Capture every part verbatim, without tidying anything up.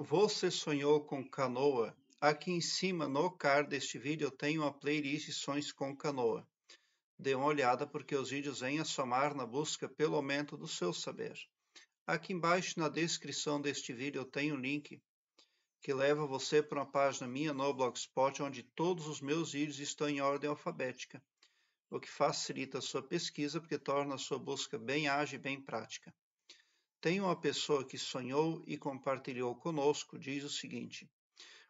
Você sonhou com canoa? Aqui em cima, no card deste vídeo, eu tenho uma playlist Sonhos com Canoa. Dê uma olhada porque os vídeos vêm a somar na busca pelo aumento do seu saber. Aqui embaixo, na descrição deste vídeo, eu tenho um link que leva você para uma página minha no Blogspot, onde todos os meus vídeos estão em ordem alfabética, o que facilita a sua pesquisa, porque torna a sua busca bem ágil e bem prática. Tem uma pessoa que sonhou e compartilhou conosco, diz o seguinte: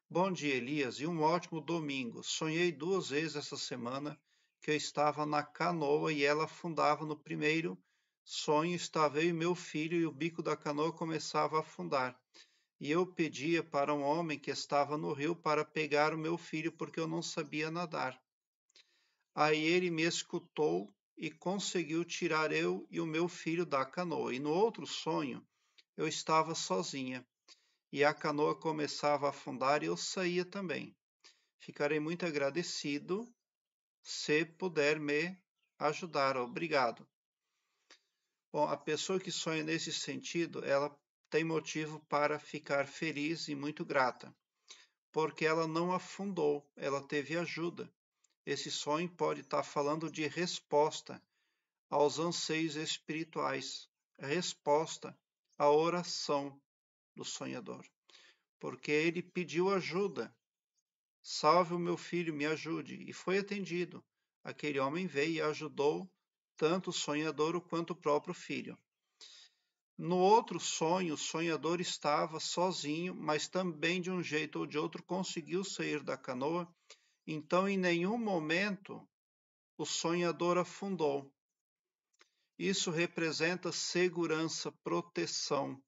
bom dia, Elias, e um ótimo domingo. Sonhei duas vezes essa semana que eu estava na canoa e ela afundava. No primeiro sonho estava eu e meu filho e o bico da canoa começava a afundar. E eu pedia para um homem que estava no rio para pegar o meu filho porque eu não sabia nadar. Aí ele me escutou e conseguiu tirar eu e o meu filho da canoa. E no outro sonho, eu estava sozinha, e a canoa começava a afundar e eu saía também. Ficarei muito agradecido se puder me ajudar. Obrigado. Bom, a pessoa que sonha nesse sentido, ela tem motivo para ficar feliz e muito grata, porque ela não afundou, ela teve ajuda. Esse sonho pode estar falando de resposta aos anseios espirituais, resposta à oração do sonhador, porque ele pediu ajuda. Salve o meu filho, me ajude. E foi atendido. Aquele homem veio e ajudou tanto o sonhador quanto o próprio filho. No outro sonho, o sonhador estava sozinho, mas também de um jeito ou de outro conseguiu sair da canoa. Então, em nenhum momento, o sonhador afundou. Isso representa segurança, proteção.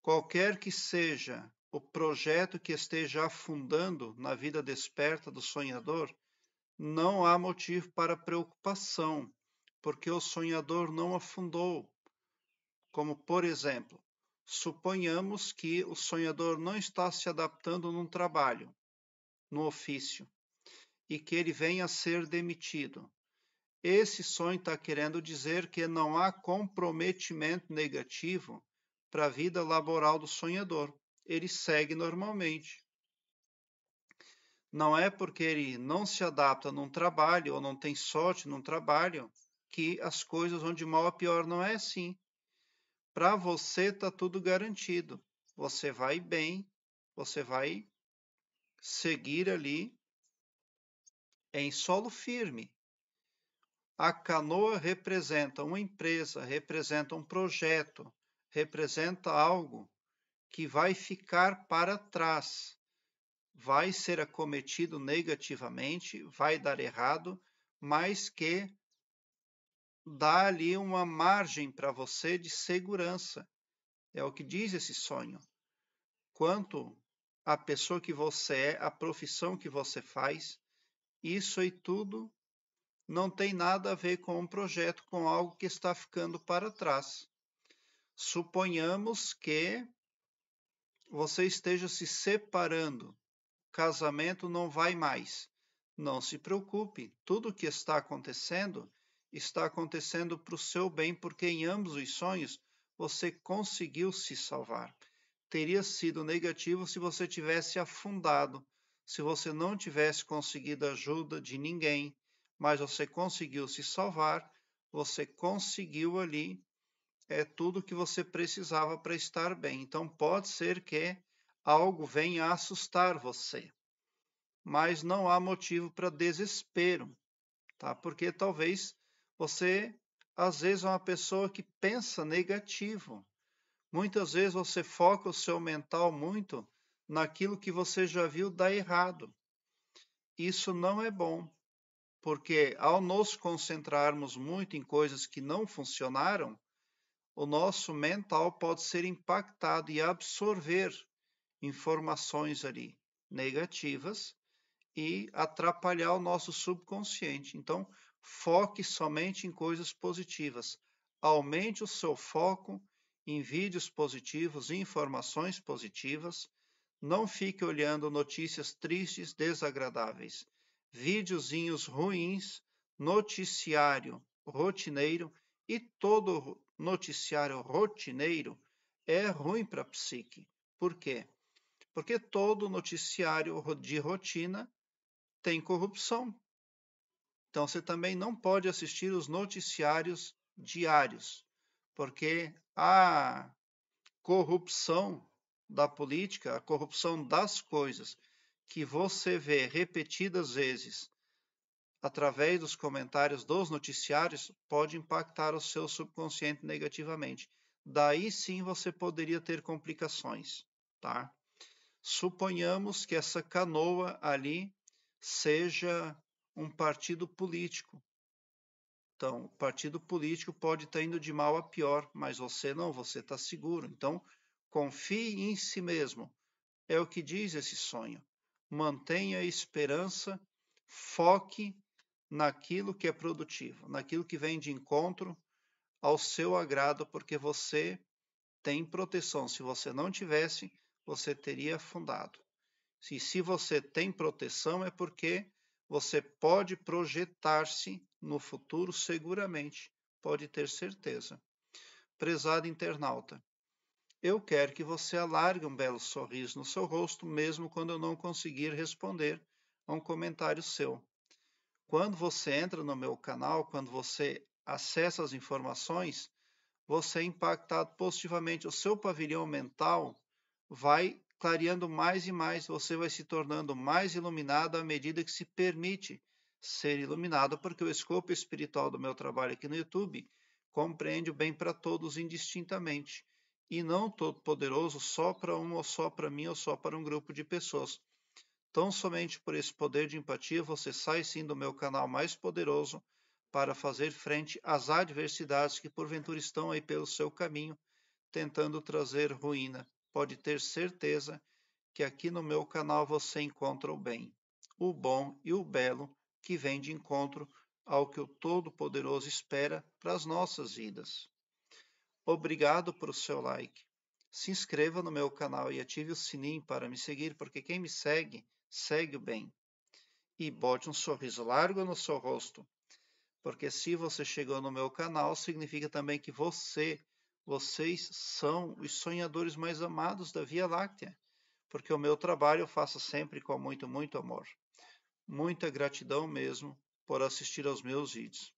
Qualquer que seja o projeto que esteja afundando na vida desperta do sonhador, não há motivo para preocupação, porque o sonhador não afundou. Como, por exemplo, suponhamos que o sonhador não está se adaptando num trabalho, no ofício, e que ele venha a ser demitido. Esse sonho está querendo dizer que não há comprometimento negativo para a vida laboral do sonhador. Ele segue normalmente. Não é porque ele não se adapta num trabalho ou não tem sorte num trabalho que as coisas vão de mal a pior. Não é assim. Para você está tudo garantido. Você vai bem, você vai seguir ali em solo firme. A canoa representa uma empresa, representa um projeto, representa algo que vai ficar para trás, vai ser acometido negativamente, vai dar errado, mas que dá ali uma margem para você de segurança. É o que diz esse sonho. Quanto a pessoa que você é, a profissão que você faz, isso e tudo não tem nada a ver com um projeto, com algo que está ficando para trás. Suponhamos que você esteja se separando, casamento não vai mais. Não se preocupe, tudo o que está acontecendo, está acontecendo para o seu bem, porque em ambos os sonhos você conseguiu se salvar. Teria sido negativo se você tivesse afundado, se você não tivesse conseguido ajuda de ninguém, mas você conseguiu se salvar, você conseguiu ali é tudo que você precisava para estar bem. Então pode ser que algo venha assustar você, mas não há motivo para desespero, tá? Porque talvez você, às vezes, é uma pessoa que pensa negativo. Muitas vezes você foca o seu mental muito naquilo que você já viu dar errado. Isso não é bom, porque ao nos concentrarmos muito em coisas que não funcionaram, o nosso mental pode ser impactado e absorver informações ali negativas e atrapalhar o nosso subconsciente. Então, foque somente em coisas positivas. Aumente o seu foco em vídeos positivos e informações positivas. Não fique olhando notícias tristes, desagradáveis. Videozinhos ruins, noticiário rotineiro, e todo noticiário rotineiro é ruim para a psique. Por quê? Porque todo noticiário de rotina tem corrupção. Então, você também não pode assistir os noticiários diários, porque a corrupção da política, a corrupção das coisas que você vê repetidas vezes através dos comentários dos noticiários, pode impactar o seu subconsciente negativamente. Daí sim você poderia ter complicações, tá? Suponhamos que essa canoa ali seja um partido político. Então, o partido político pode estar indo de mal a pior, mas você não, você está seguro. Então, confie em si mesmo. É o que diz esse sonho. Mantenha a esperança, foque naquilo que é produtivo, naquilo que vem de encontro ao seu agrado, porque você tem proteção. Se você não tivesse, você teria afundado. E se você tem proteção, é porque você pode projetar-se no futuro seguramente, pode ter certeza. Prezado internauta, eu quero que você alargue um belo sorriso no seu rosto, mesmo quando eu não conseguir responder a um comentário seu. Quando você entra no meu canal, quando você acessa as informações, você é impactado positivamente. O seu pavilhão mental vai clareando mais e mais, você vai se tornando mais iluminado à medida que se permite ser iluminado, porque o escopo espiritual do meu trabalho aqui no YouTube compreende o bem para todos indistintamente, e não todo poderoso só para um, ou só para mim, ou só para um grupo de pessoas. Tão somente por esse poder de empatia, você sai sim do meu canal mais poderoso para fazer frente às adversidades que porventura estão aí pelo seu caminho, tentando trazer ruína. Pode ter certeza que aqui no meu canal você encontra o bem, o bom e o belo que vem de encontro ao que o Todo-Poderoso espera para as nossas vidas. Obrigado por o seu like. Se inscreva no meu canal e ative o sininho para me seguir, porque quem me segue, segue o bem. E bote um sorriso largo no seu rosto, porque se você chegou no meu canal, significa também que você... Vocês são os sonhadores mais amados da Via Láctea, porque o meu trabalho eu faço sempre com muito, muito amor. Muita gratidão mesmo por assistir aos meus vídeos.